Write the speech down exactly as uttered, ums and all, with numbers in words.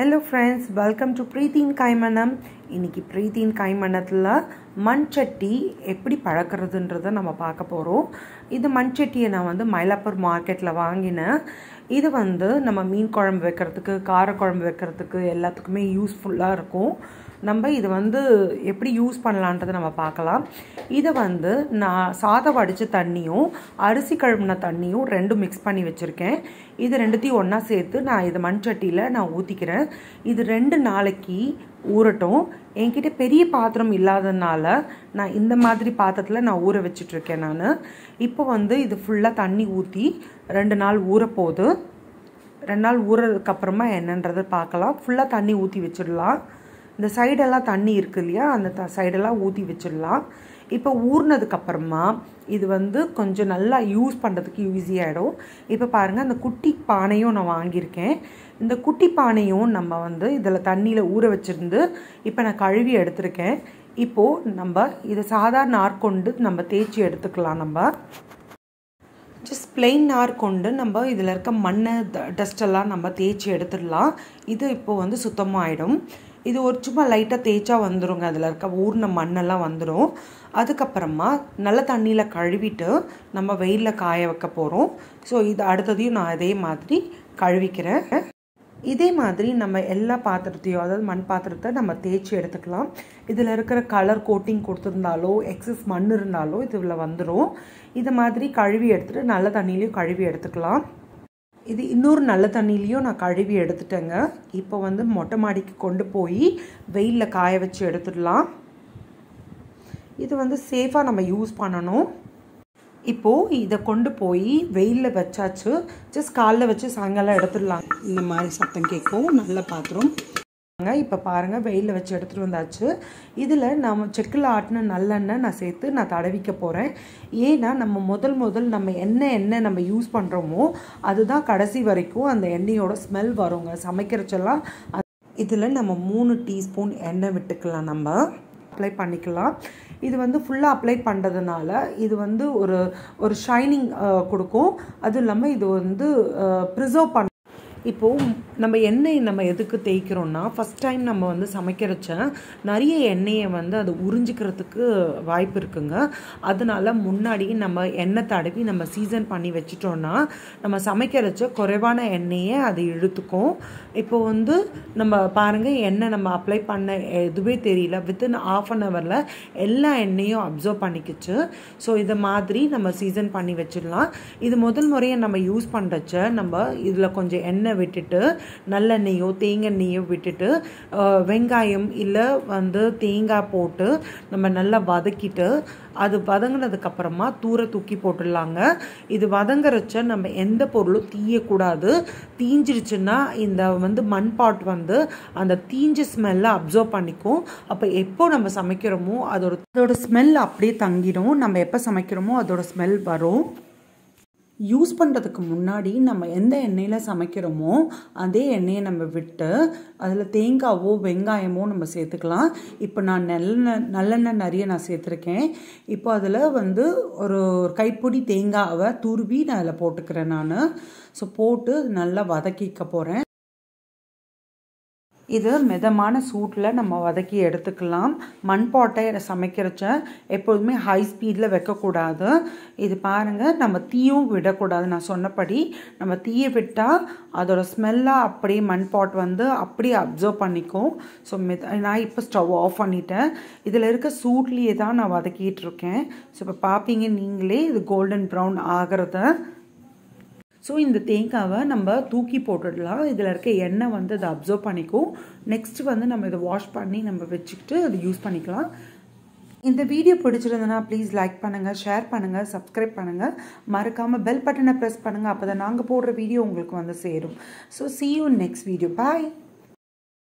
Hello friends, welcome to Preethiyin Kaimanam. இன்னைக்கு Preethiyin Kaimanamல மண்சட்டி எப்படி பழக்குறதுன்றதை நம்ம பார்க்க போறோம். இது மண்சட்டியை நான் வந்து மயிலாப்பூர் மார்க்கெட்ல வாங்கினேன். இது வந்து நம்ம மீன் குழம்பு வைக்கிறதுக்கு, கார குழம்பு வைக்கிறதுக்கு எல்லாத்துக்குமே யூஸ்ஃபுல்லா இருக்கும். நம்ம இது வந்து எப்படி யூஸ் பண்ணலாம்ன்றதை நம்ம பார்க்கலாம். இது வந்து நான் சாதம் வடிச்ச தண்ணியும் அரிசி கழுவுன தண்ணியும் ரெண்டும் மிக்ஸ் பண்ணி வச்சிருக்கேன். இது ரெண்டுத்தையும் ஒண்ணா சேர்த்து நான் இது மண்சட்டியில நான் ஊத்திக்கிறேன். இது ரெண்டு நாளைக்கு ஊறட்டும். என்கிட்ட பெரிய பாத்திரம் இல்லாதனால நான் இந்த மாதிரி பாத்திரத்துல நான் ஊற வச்சிட்டு இருக்கேன். நான் இப்போ வந்து இது ஃபுல்லா தண்ணி ஊத்தி ரெண்டு நாள் ஊற போகுது. ரெண்டு நாள் ஊறதுக்கு அப்புறமா என்னன்றதை பார்க்கலாம். ஃபுல்லா தண்ணி ஊத்தி வச்சிடலாம். இந்த சைடெல்லாம் தண்ணி இருக்கு இல்லையா, அந்த சைடெல்லாம் ஊற்றி வச்சிடலாம். இப்போ ஊறினதுக்கப்புறமா இது வந்து கொஞ்சம் நல்லா யூஸ் பண்ணுறதுக்கு ஈஸியாகிடும். இப்போ பாருங்கள், அந்த குட்டி பானையும் நான் வாங்கியிருக்கேன். இந்த குட்டி பானையும் நம்ம வந்து இதில் தண்ணியில் ஊற வச்சுருந்து இப்போ நான் கழுவி எடுத்திருக்கேன். இப்போது நம்ம இதை சாதாரண நார் கொண்டு நம்ம தேய்ச்சி எடுத்துக்கலாம். நம்ம ஜஸ்ட் பிளெயின் நார் கொண்டு நம்ம இதில் இருக்க மண்ணை டஸ்டெல்லாம் நம்ம தேய்ச்சி எடுத்துடலாம். இது இப்போது வந்து சுத்தமாகிடும். இது ஒரு சும்மா லைட்டாக தேய்ச்சா வந்துடுங்க, அதில் இருக்க ஊர்ன மண்ணெல்லாம் வந்துடும். அதுக்கப்புறமா நல்ல தண்ணியில் கழுவிட்டு நம்ம வெயிலில் காய வைக்க போகிறோம். ஸோ இது அடுத்ததையும் நான் அதே மாதிரி கழுவிக்கிறேன். இதே மாதிரி நம்ம எல்லா பாத்திரத்தையும், அதாவது மண் பாத்திரத்தை நம்ம தேய்ச்சி எடுத்துக்கலாம். இதில் இருக்கிற கலர் கோட்டிங் கொடுத்துருந்தாலோ எக்ஸஸ் மண் இருந்தாலோ இதில் வந்துடும். இது மாதிரி கழுவி எடுத்துகிட்டு நல்ல தண்ணியிலையும் கழுவி எடுத்துக்கலாம். இது இன்னொரு நல்ல தண்ணியிலையும் நான் கழுவி எடுத்துட்டேங்க. இப்போ வந்து மொட்டை மாடிக்கு கொண்டு போய் வெயிலில் காய வச்சு எடுத்துடலாம். இது வந்து சேஃபாக நம்ம யூஸ் பண்ணணும். இப்போது இதை கொண்டு போய் வெயிலில் வச்சாச்சு. ஜஸ்ட் காலில் வச்சு சாயங்காலம் எடுத்துடலாம். இந்த மாதிரி சத்தம் கேட்கும். நல்ல பாத்திரம். இப்போ பாருங்கள், வெயிலில் வச்சு எடுத்துகிட்டு வந்தாச்சு. இதில் நம்ம செக்கில் ஆட்டின நல்லெண்ணெய் நான் சேர்த்து நான் தடவிக்க போகிறேன். ஏன்னா நம்ம முதல் முதல் நம்ம என்ன எண்ணெய் நம்ம யூஸ் பண்ணுறோமோ அதுதான் கடைசி வரைக்கும் அந்த எண்ணெயோட ஸ்மெல் வருங்க. சமைக்கிறச்செல்லாம் இதில் நம்ம மூணு டீஸ்பூன் எண்ணெய் விட்டுக்கலாம். நம்ம அப்ளை பண்ணிக்கலாம். இது வந்து ஃபுல்லாக அப்ளை பண்ணுறதுனால இது வந்து ஒரு ஒரு ஷைனிங் கொடுக்கும். அதுவும் இல்லாமல் இது வந்து ப்ரிசர்வ் பண்ண. இப்போது நம்ம எண்ணெய் நம்ம எதுக்கு தேய்க்கிறோன்னா, ஃபஸ்ட் டைம் நம்ம வந்து சமைக்கிறச்ச நிறைய எண்ணெயை வந்து அது உறிஞ்சிக்கிறதுக்கு வாய்ப்பு இருக்குங்க. அதனால முன்னாடி நம்ம எண்ணெய் தடவி நம்ம சீசன் பண்ணி வச்சிட்டோன்னா நம்ம சமைக்கிறச்ச குறைவான எண்ணெயை அது இழுத்துக்கும். இப்போது வந்து நம்ம பாருங்கள், எண்ணெய் நம்ம அப்ளை பண்ண எதுவே தெரியல. வித்தின் ஆஃப் அன் ஹவரில் எல்லா எண்ணெயும் அப்சர்வ் பண்ணிக்கிச்சு. ஸோ இதை மாதிரி நம்ம சீசன் பண்ணி வச்சிடலாம். இது முதல் முறையை நம்ம யூஸ் பண்ணுறச்ச நம்ம இதில் கொஞ்சம் எண்ணெய் விட்டுட்டு, நல்லெண்ணெயோ தேங்காய்ண்ணெய்யோ விட்டுட்டு வெங்காயம் இல்லை வந்து தேங்காய் போட்டு நம்ம நல்லா வதக்கிட்டு அது வதங்கினதுக்கு அப்புறமா தூர தூக்கி போட்டுடலாங்க. இது வதங்குறச்ச நம்ம எந்த பொருளும் தீயக்கூடாது. தீஞ்சிருச்சுன்னா இந்த வந்து மண்பாட் வந்து அந்த தீஞ்ச ஸ்மெல்லை அப்சர்வ் பண்ணிக்கும். அப்போ எப்போ நம்ம சமைக்கிறோமோ அதோட அதோட ஸ்மெல் அப்படியே தங்கிடும். நம்ம எப்போ சமைக்கிறோமோ அதோட ஸ்மெல் வரும். யூஸ் பண்ணுறதுக்கு முன்னாடி நம்ம எந்த எண்ணெயில் சமைக்கிறோமோ அதே எண்ணெயை நம்ம விட்டு அதில் தேங்காவோ வெங்காயமோ நம்ம சேர்த்துக்கலாம். இப்போ நான் நல்லெண்ணெய் நல்லெண்ணெய் நிறைய நான் சேர்த்துருக்கேன். இப்போ அதில் வந்து ஒரு கைப்பொடி தேங்காவை துருவி நான் அதில் போட்டுக்கிறேன். நான் ஸோ போட்டு நல்லா வதக்கிக்க போகிறேன். இது மிதமான சூட்டில் நம்ம வதக்கி எடுத்துக்கலாம். மண்பாட்டை சமைக்கிறச்ச எப்போதுமே ஹை ஸ்பீடில் வைக்கக்கூடாது. இது பாருங்கள், நம்ம தீயும் விடக்கூடாது. நான் சொன்னபடி நம்ம தீயை விட்டால் அதோடய ஸ்மெல்லாக அப்படியே மண்பாட் வந்து அப்படியே அப்சர்வ் பண்ணிக்கும். ஸோ மித நான் இப்போ ஸ்டவ் ஆஃப் பண்ணிட்டேன். இதில் இருக்க சூட்லேயே தான் நான் வதக்கிட்டுருக்கேன். ஸோ இப்போ பார்ப்பீங்க நீங்களே இது கோல்டன் ப்ரௌன் ஆகிறத. ஸோ இந்த தேங்காவை நம்ம தூக்கி போட்டுடலாம். இதில் இருக்க எண்ணெய் வந்து அதை அப்சர்வ் பண்ணிக்கும். நெக்ஸ்ட்டு வந்து நம்ம இதை வாஷ் பண்ணி நம்ம வச்சுக்கிட்டு அதை யூஸ் பண்ணிக்கலாம். இந்த வீடியோ பிடிச்சிருந்ததுன்னா ப்ளீஸ் லைக் பண்ணுங்கள், ஷேர் பண்ணுங்கள், சப்ஸ்கிரைப் பண்ணுங்கள். மறக்காமல் பெல் பட்டனை ப்ரெஸ் பண்ணுங்கள். அப்போ தான் நாங்கள் போடுற வீடியோ உங்களுக்கு வந்து சேரும். So see you next video. Bye.